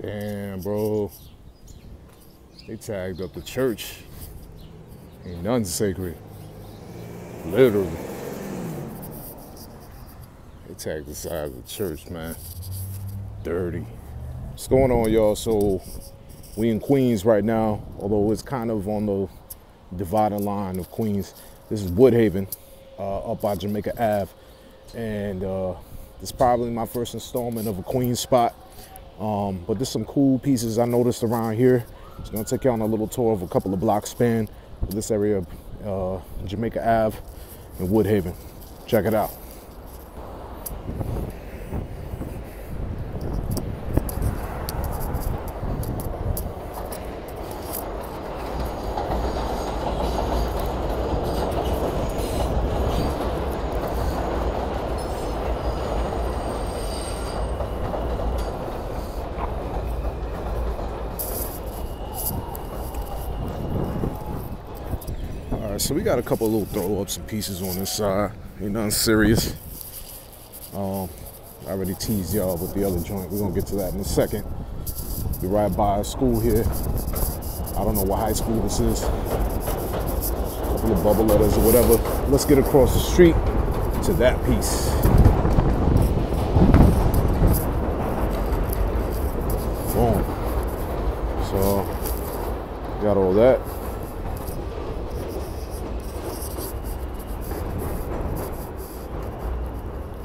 Damn, bro. They tagged up the church. Ain't nothing sacred. Literally. They tagged the side of the church, man. Dirty. What's going on, y'all? So we in Queens right now, although it's kind of on the divided line of Queens. This is Woodhaven, up by Jamaica Ave. And it's probably my first installment of a Queens spot. But there's some cool pieces I noticed around here. Just gonna take you on a little tour of a couple of block span of this area of Jamaica Ave and Woodhaven. Check it out. So we got a couple of little throw-ups and pieces on this side. Ain't nothing serious. I already teased y'all with the other joint. We're gonna get to that in a second. We're right by a school here. I don't know what high school this is. A couple of bubble letters or whatever. Let's get across the street to that piece. Boom. So, got all that.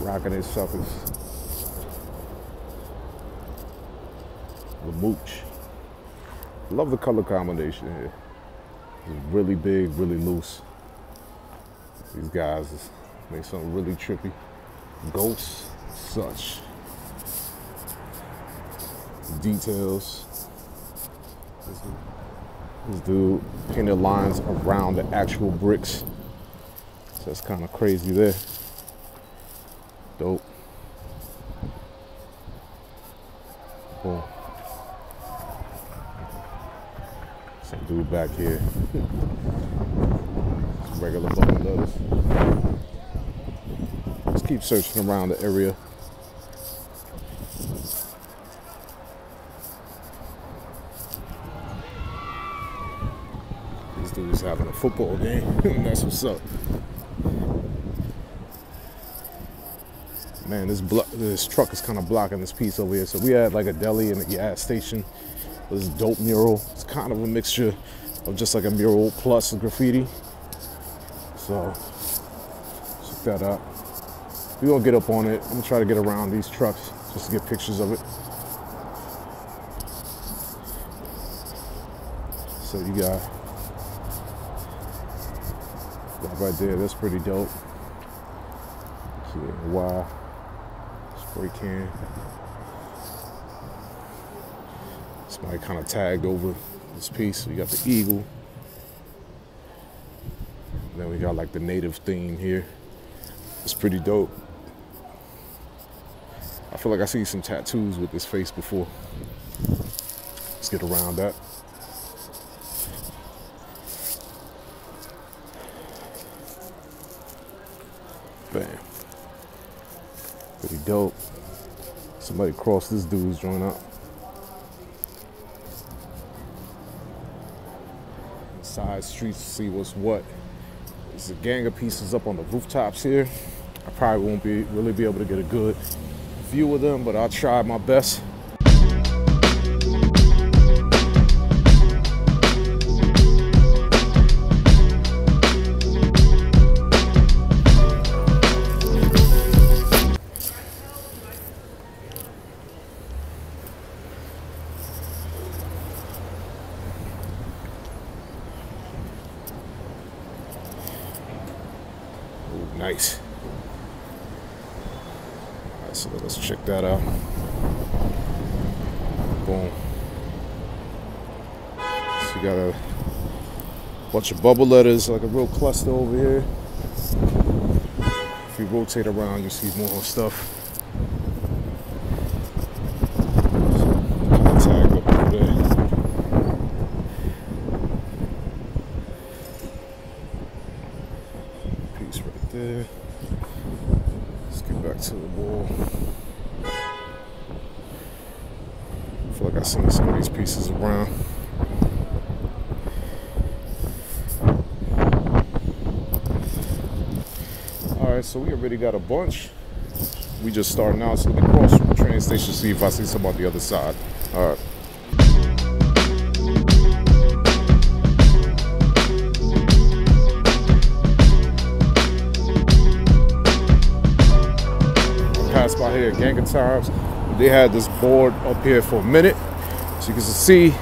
Rocking his suckers. The mooch. Love the color combination here. It's really big, really loose. These guys make something really trippy. Ghosts, such. Details. This dude painted lines around the actual bricks. So that's kind of crazy there. Dope. Cool. Some dude back here. Some regular bubble letters. Let's keep searching around the area. This dude is having a football game. That's what's up. Man, this truck is kind of blocking this piece over here. So we had like a deli and a gas station. This dope mural. It's kind of a mixture of just like a mural plus a graffiti. So check that out. We're gonna get up on it. I'm gonna try to get around these trucks just to get pictures of it. So you got that right there. That's pretty dope. Wow. Spray can. Somebody kind of tagged over this piece. So you got the eagle. And then we got like the native theme here. It's pretty dope. I feel like I seen some tattoos with this face before. Let's get around that. Bam. Pretty dope. Somebody crossed this dude's joint up. Side streets to see what's what. There's a gang of pieces up on the rooftops here. I probably won't really be able to get a good view of them, but I'll try my best. Nice. All right, so let's check that out. Boom. So you got a bunch of bubble letters, like a real cluster over here. If you rotate around, you see more stuff. So tag up over there. There. Let's get back to the wall. I feel like I Gotta send some of these pieces around. Alright, so we already got a bunch. We just starting out, so we cross from the train station, see if I see some on the other side. Alright. Passed by here a gang of times. They had this board up here for a minute. So you can see,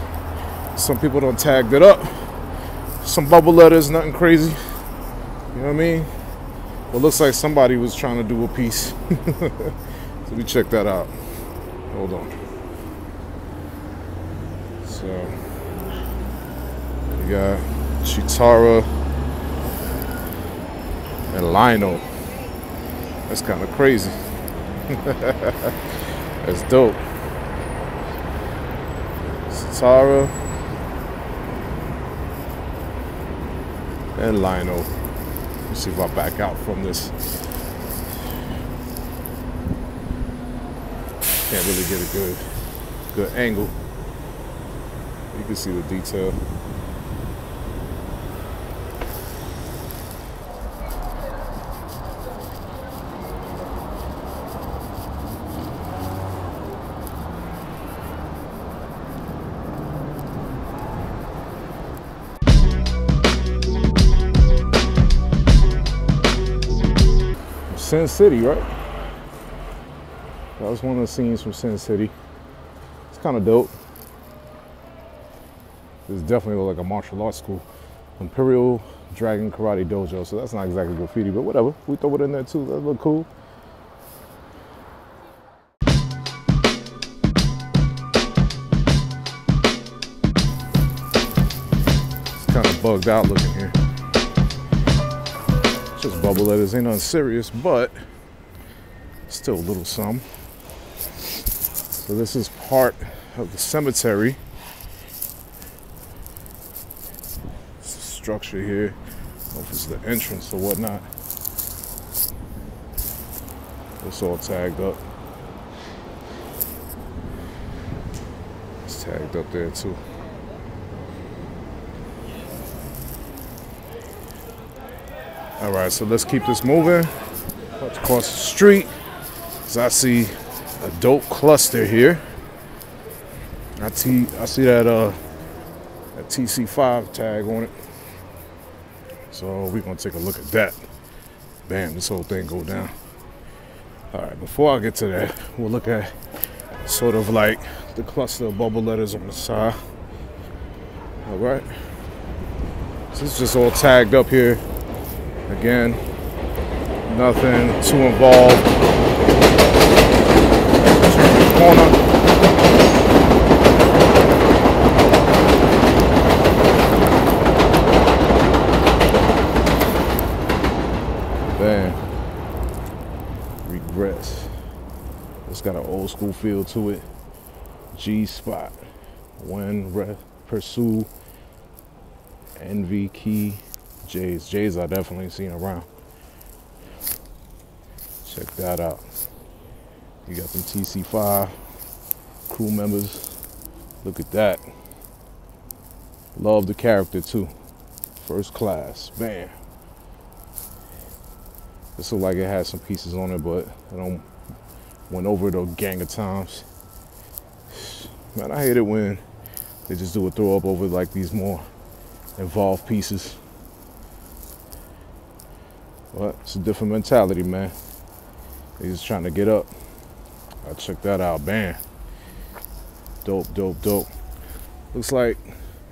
some people done tagged it up. Some bubble letters, nothing crazy. You know what I mean? But it looks like somebody was trying to do a piece. So we check that out. Hold on. So, we got Chitara and Lionel. That's kind of crazy. That's dope. Chitara and Lionel. Let's see if I back out from this. Can't really get a good angle. You can see the detail. Sin City, right? That was one of the scenes from Sin City. It's kind of dope. This definitely looks like a martial arts school. Imperial Dragon Karate Dojo. So that's not exactly graffiti, but whatever. We throw it in there too. That look cool. It's kind of bugged out looking here. Just bubble letters, ain't nothing serious, but still a little some. So this is part of the cemetery. It's a structure here. I don't know if it's the entrance or whatnot. It's all tagged up. It's tagged up there too. All right, so let's keep this moving. Let's cross the street, because I see a dope cluster here. I see that TC5 tag on it. So we're gonna take a look at that. Bam, this whole thing go down. All right, before I get to that, we'll look at sort of like the cluster of bubble letters on the side. All right, so it's just all tagged up here. Again, nothing too involved. Turn the corner. Bam. Regress. It's got an old school feel to it. G spot. When, pursue, envy, key. J's I definitely seen around. Check that out. You got some TC5 crew members. Look at that. Love the character too. First class, bam. This look like it had some pieces on it, but I don't went over it a gang of times. Man, I hate it when they just do a throw up over like these more involved pieces. Well, it's a different mentality, man. They just trying to get up. I check that out, bam. Dope, dope, dope. Looks like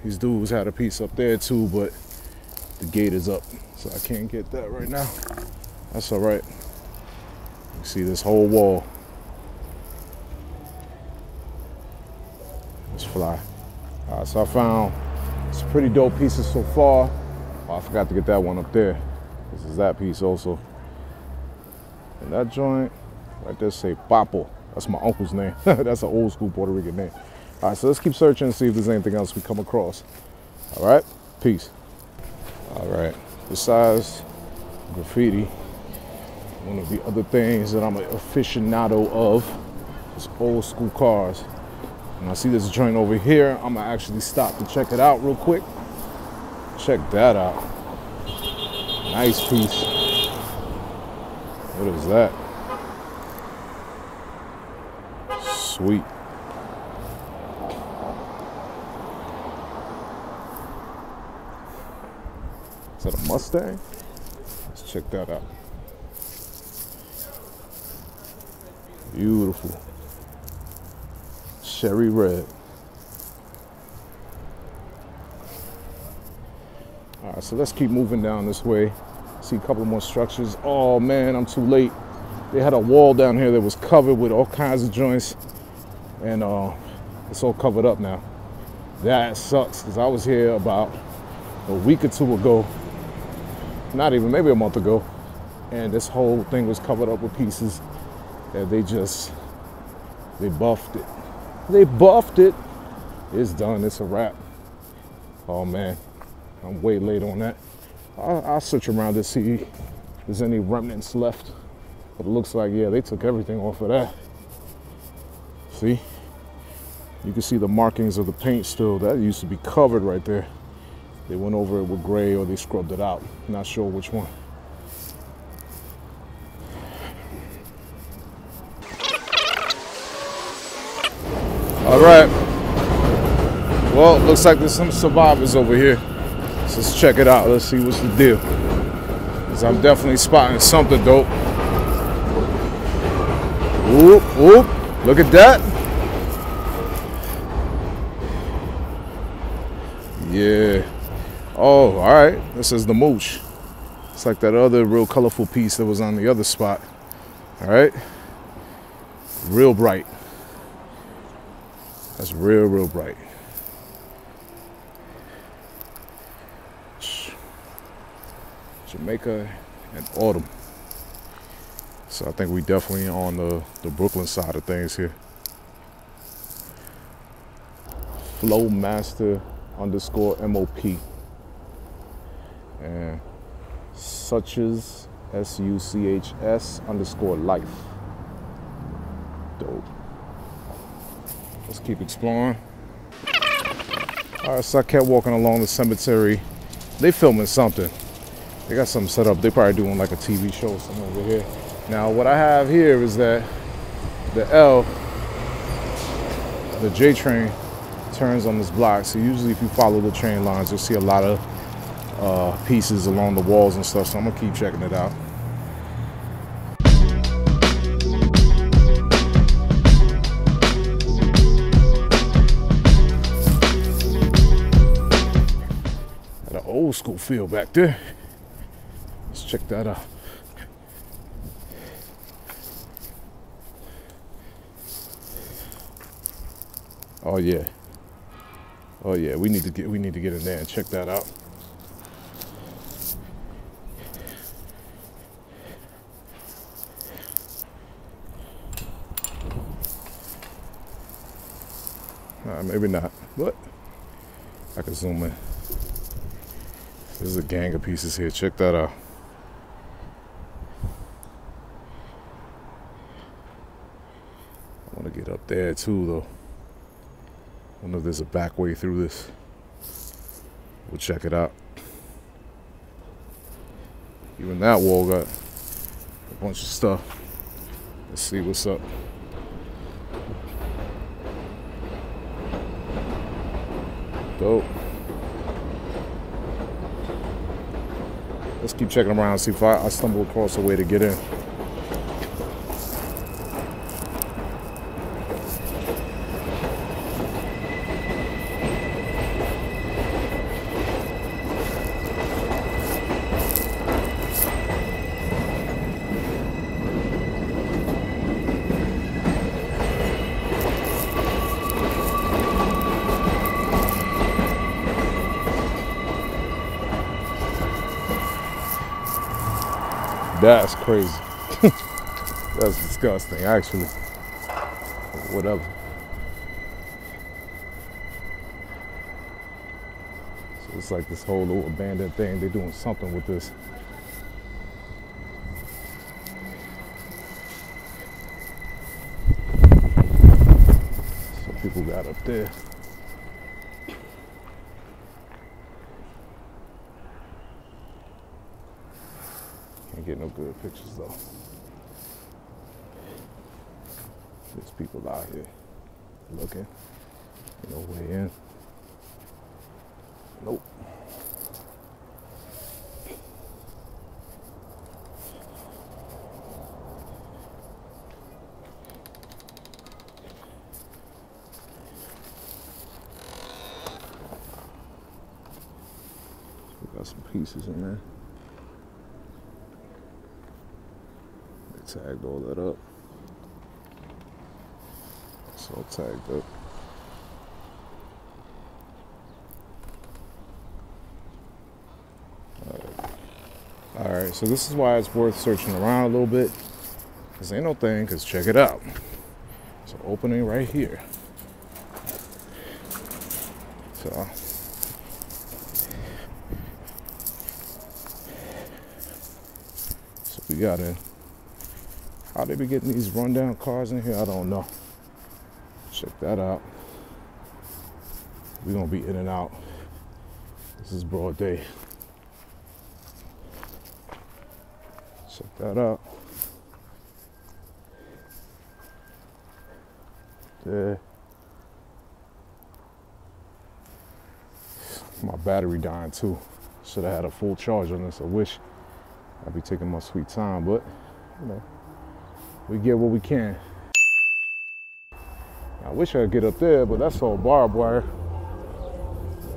these dudes had a piece up there too, but the gate is up, so I can't get that right now. That's all right. You see this whole wall. Let's fly. All right, so I found some pretty dope pieces so far. Oh, I forgot to get that one up there. This is that piece also. And that joint right there say Papo. That's my uncle's name. That's an old school Puerto Rican name. All right, so let's keep searching and see if there's anything else we come across. All right, peace. All right, besides graffiti, one of the other things that I'm an aficionado of is old school cars. When I see this joint over here, I'm gonna actually stop to check it out real quick. Check that out. Nice piece. What is that? Sweet. Is that a Mustang? Let's check that out. Beautiful. Cherry red. All right, so let's keep moving down this way. See a couple more structures. Oh man, I'm too late. They had a wall down here that was covered with all kinds of joints, and it's all covered up now. That sucks, because I was here about a week or two ago, not even, maybe a month ago, and this whole thing was covered up with pieces that they buffed it. They buffed it. It's done, it's a wrap. Oh man, I'm way late on that. I'll search around to see if there's any remnants left. But it looks like, yeah, they took everything off of that. See? You can see the markings of the paint still. That used to be covered right there. They went over it with gray, or they scrubbed it out. Not sure which one. All right. Well, looks like there's some survivors over here. So let's check it out. Let's see what's the deal. Because I'm definitely spotting something dope. Oop, oop, look at that. Yeah. Oh, all right. This is the mooch. It's like that other real colorful piece that was on the other spot. All right. Real bright. That's real, real bright. Jamaica and autumn. So I think we definitely on the Brooklyn side of things here. Flowmaster _ MOP. And Suchs, SUCHS _ life. Dope. Let's keep exploring. All right, so I kept walking along the cemetery. They filming something. They got something set up. They probably doing like a TV show or something over here. Now, what I have here is that the J train turns on this block. So usually if you follow the train lines, you'll see a lot of pieces along the walls and stuff. So I'm gonna keep checking it out. Got an old school feel back there. Let's check that out. Oh yeah. Oh yeah, we need to get in there and check that out. Maybe not. What? I can zoom in. There's a gang of pieces here. Check that out. I want to get up there too though. I don't know if there's a back way through this. We'll check it out. Even that wall got a bunch of stuff. Let's see what's up. Dope. Let's keep checking around and see if I stumble across a way to get in. That's crazy. That's disgusting, actually. Whatever. So it's like this whole little abandoned thing. They're doing something with this. Some people got a there. Can't get no good pictures though. There's people out here looking. No way in. Nope. Got some pieces in there. They tagged all that up. It's all tagged up. Alright, so this is why it's worth searching around a little bit. This ain't no thing, because check it out. It's an opening right here. So we got in. How they be getting these rundown cars in here, I don't know. Check that out. We're gonna be in and out. This is broad day. Check that out. There. My battery dying too. Should have had a full charge on this, I wish. I'll be taking my sweet time, but you know, we get what we can. I wish I could get up there, but that's all barbed wire.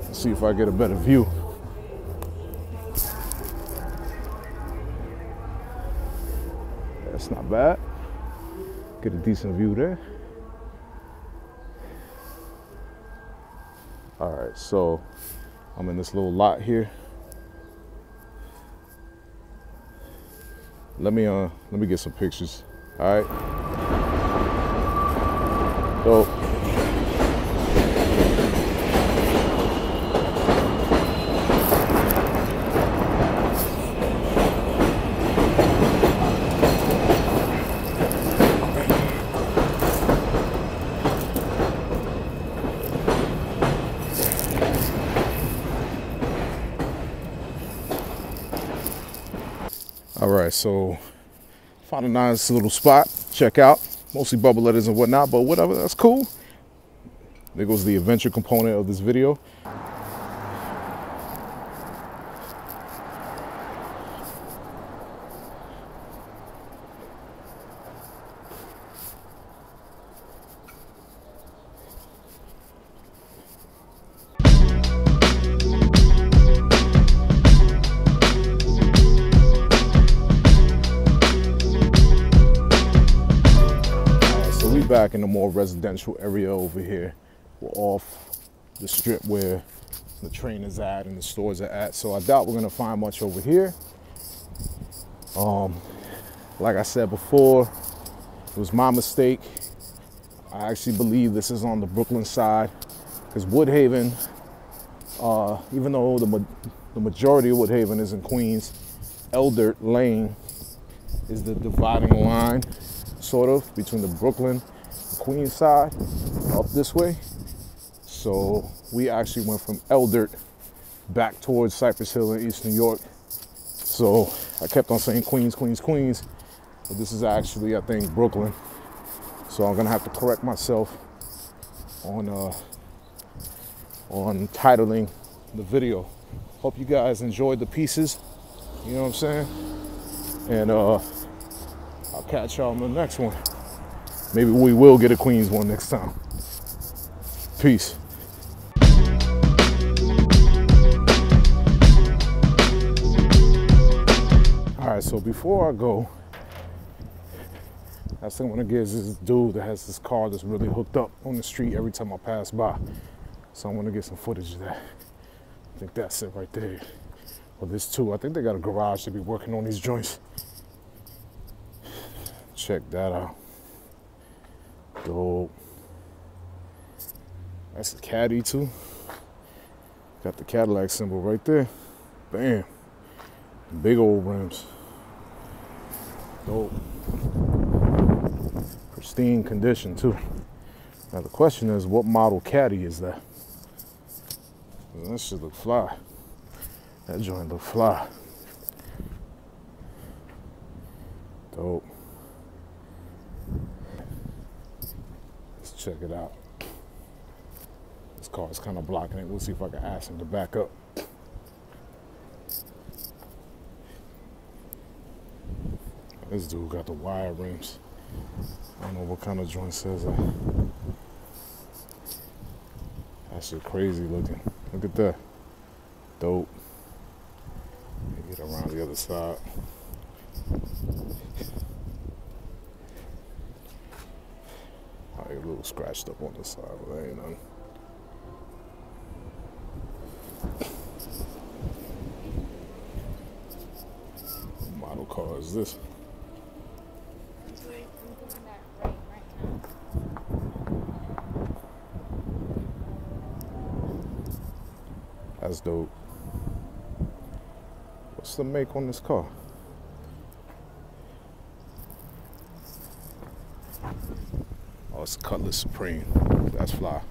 Let's see if I get a better view. That's not bad. Get a decent view there. All right, so I'm in this little lot here. Let me get some pictures. All right. Dope. So found a nice little spot, check out, mostly bubble letters and whatnot, but whatever, that's cool. There goes the adventure component of this video. Back in the more residential area over here. We're off the strip where the train is at and the stores are at, so I doubt we're gonna find much over here. Like I said before, it was my mistake. I actually believe this is on the Brooklyn side, because Woodhaven, even though the majority of Woodhaven is in Queens, Eldert Lane is the dividing line, sort of, between the Brooklyn Queens side up this way. So we actually went from Eldert back towards Cypress Hill in East New York. So I kept on saying Queens, Queens, Queens, but this is actually, I think, Brooklyn. So I'm gonna have to correct myself on titling the video. Hope you guys enjoyed the pieces, you know what I'm saying? And I'll catch y'all in the next one. Maybe we will get a Queens one next time. Peace. All right, so before I go, I think I'm gonna get this dude that has this car that's really hooked up on the street every time I pass by. So I'm gonna get some footage of that. I think that's it right there. Well, this too, I think they got a garage to be working on these joints. Check that out. Dope. That's a caddy too. Got the Cadillac symbol right there. Bam. Big old rims. Dope. Pristine condition too. Now the question is, what model caddy is that? That shit look fly. That joint look fly. Dope. Let's check it out. This car is kind of blocking it. We'll see if I can ask him to back up. This dude got the wire rims. I don't know what kind of joint says that. That shit crazy looking. Look at that. Dope. Get around the other side. Alright, a little scratched up on the side, but that ain't nothing. What model car is this? That's dope. What's the make on this car? Oh, it's Cutlass Supreme. That's fly.